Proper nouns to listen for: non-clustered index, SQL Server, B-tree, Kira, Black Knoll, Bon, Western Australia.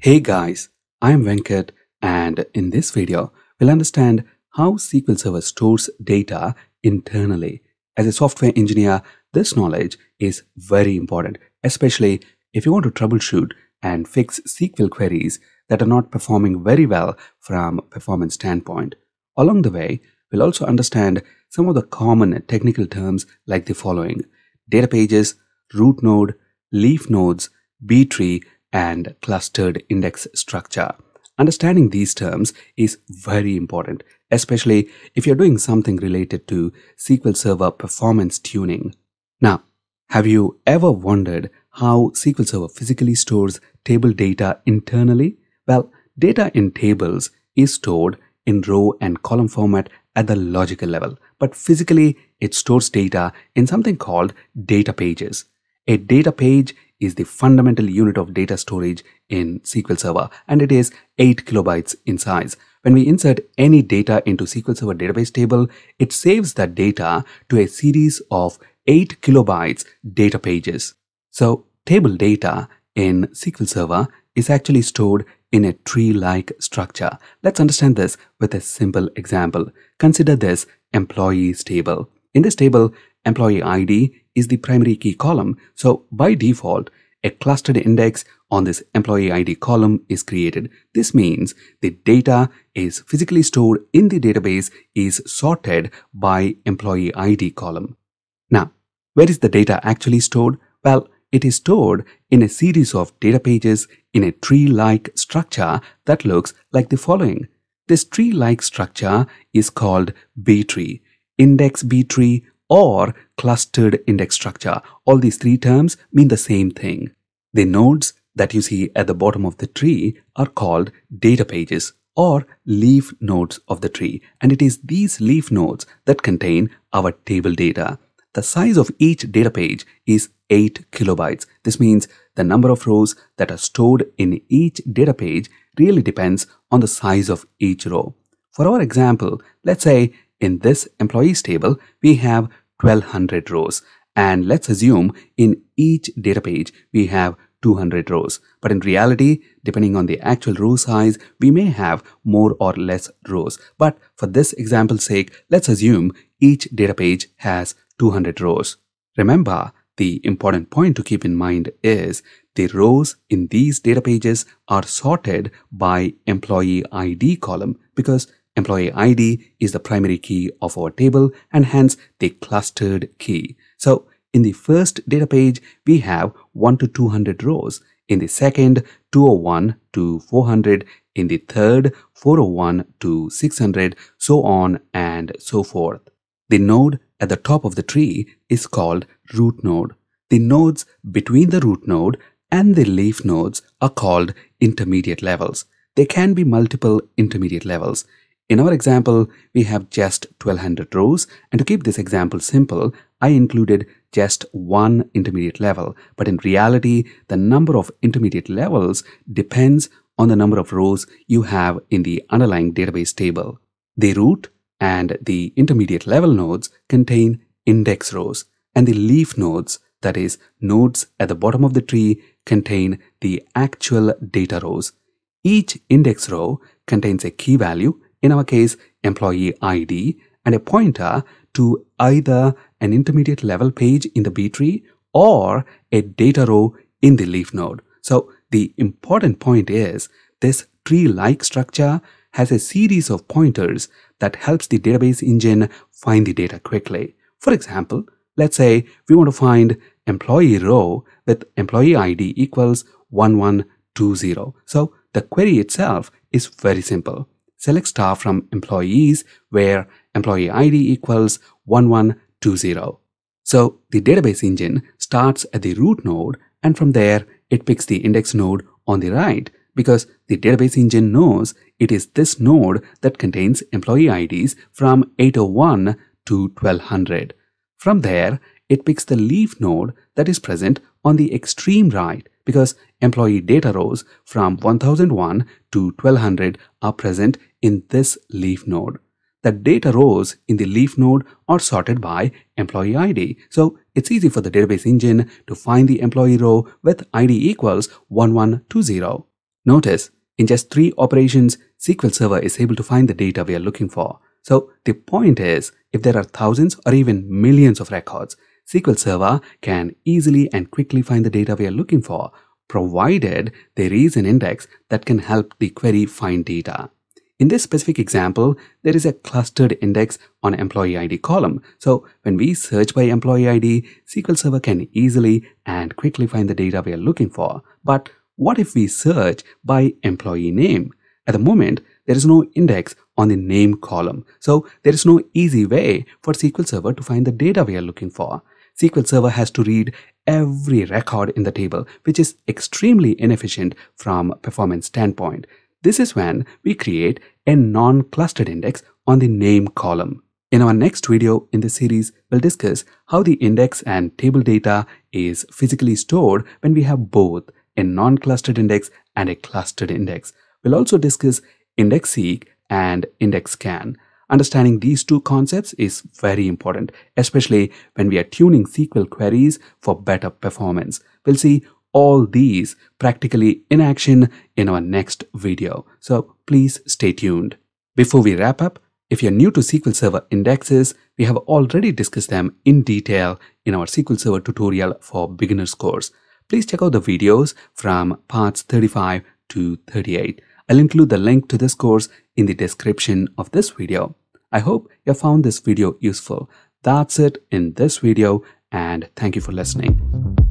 Hey guys, I am Venkat, and in this video, we'll understand how SQL Server stores data internally. As a software engineer, this knowledge is very important, especially if you want to troubleshoot and fix SQL queries that are not performing very well from a performance standpoint. Along the way, we'll also understand some of the common technical terms like the following: data pages, root node, leaf nodes, B-tree, and clustered index structure. Understanding these terms is very important, especially if you're doing something related to SQL Server performance tuning. Now, have you ever wondered how SQL Server physically stores table data internally? Well, data in tables is stored in row and column format at the logical level, but physically it stores data in something called data pages. A data page is the fundamental unit of data storage in SQL Server, and it is 8 kilobytes in size. When we insert any data into SQL Server database table, it saves that data to a series of 8 kilobytes data pages. So table data in SQL Server is actually stored in a tree-like structure. Let's understand this with a simple example. Consider this employees table. In this table, employee ID is the primary key column, so by default, a clustered index on this employee ID column is created. This means the data is physically stored in the database is sorted by employee ID column. Now, where is the data actually stored? Well, it is stored in a series of data pages in a tree-like structure that looks like the following. This tree-like structure is called B-tree, index B-tree, or clustered index structure. All these three terms mean the same thing. The nodes that you see at the bottom of the tree are called data pages or leaf nodes of the tree, and it is these leaf nodes that contain our table data. The size of each data page is 8 kilobytes. This means the number of rows that are stored in each data page really depends on the size of each row. For our example, let's say in this employees table, we have 1200 rows, and let's assume in each data page we have 200 rows. But in reality, depending on the actual row size, we may have more or less rows. But for this example's sake, let's assume each data page has 200 rows. Remember, the important point to keep in mind is the rows in these data pages are sorted by employee ID column, because employee ID is the primary key of our table and hence the clustered key. So in the first data page, we have 1 to 200 rows. In the second, 201 to 400. In the third, 401 to 600, so on and so forth. The node at the top of the tree is called root node. The nodes between the root node and the leaf nodes are called intermediate levels. There can be multiple intermediate levels. In our example, we have just 1200 rows, and to keep this example simple, I included just one intermediate level. But in reality, the number of intermediate levels depends on the number of rows you have in the underlying database table. The root and the intermediate level nodes contain index rows, and the leaf nodes, that is, nodes at the bottom of the tree, contain the actual data rows. Each index row contains a key value, in our case, employee ID, and a pointer to either an intermediate level page in the B-tree or a data row in the leaf node. So the important point is this tree-like structure has a series of pointers that helps the database engine find the data quickly. For example, let's say we want to find employee row with employee ID equals 1120. So the query itself is very simple. Select star from employees where employee ID equals 1120. So the database engine starts at the root node, and from there it picks the index node on the right, because the database engine knows it is this node that contains employee IDs from 801 to 1200. From there, it picks the leaf node that is present on the extreme right, because employee data rows from 1001 to 1200 are present in this leaf node. The data rows in the leaf node are sorted by employee ID. So it's easy for the database engine to find the employee row with ID equals 1120. Notice, in just 3 operations, SQL Server is able to find the data we are looking for. So the point is, if there are thousands or even millions of records, SQL Server can easily and quickly find the data we are looking for, provided there is an index that can help the query find data. In this specific example, there is a clustered index on employee ID column. So when we search by employee ID, SQL Server can easily and quickly find the data we are looking for. But what if we search by employee name? At the moment, there is no index on the name column. So there is no easy way for SQL Server to find the data we are looking for. SQL Server has to read every record in the table, which is extremely inefficient from a performance standpoint. This is when we create a non-clustered index on the name column. In our next video in this series, we'll discuss how the index and table data is physically stored when we have both a non-clustered index and a clustered index. We'll also discuss index seek and index scan. Understanding these two concepts is very important, especially when we are tuning SQL queries for better performance. We'll see all these practically in action in our next video. So please stay tuned. Before we wrap up, if you're new to SQL Server indexes, we have already discussed them in detail in our SQL Server tutorial for beginners course. Please check out the videos from parts 35 to 38. I'll include the link to this course in the description of this video. I hope you found this video useful. That's it in this video, and thank you for listening.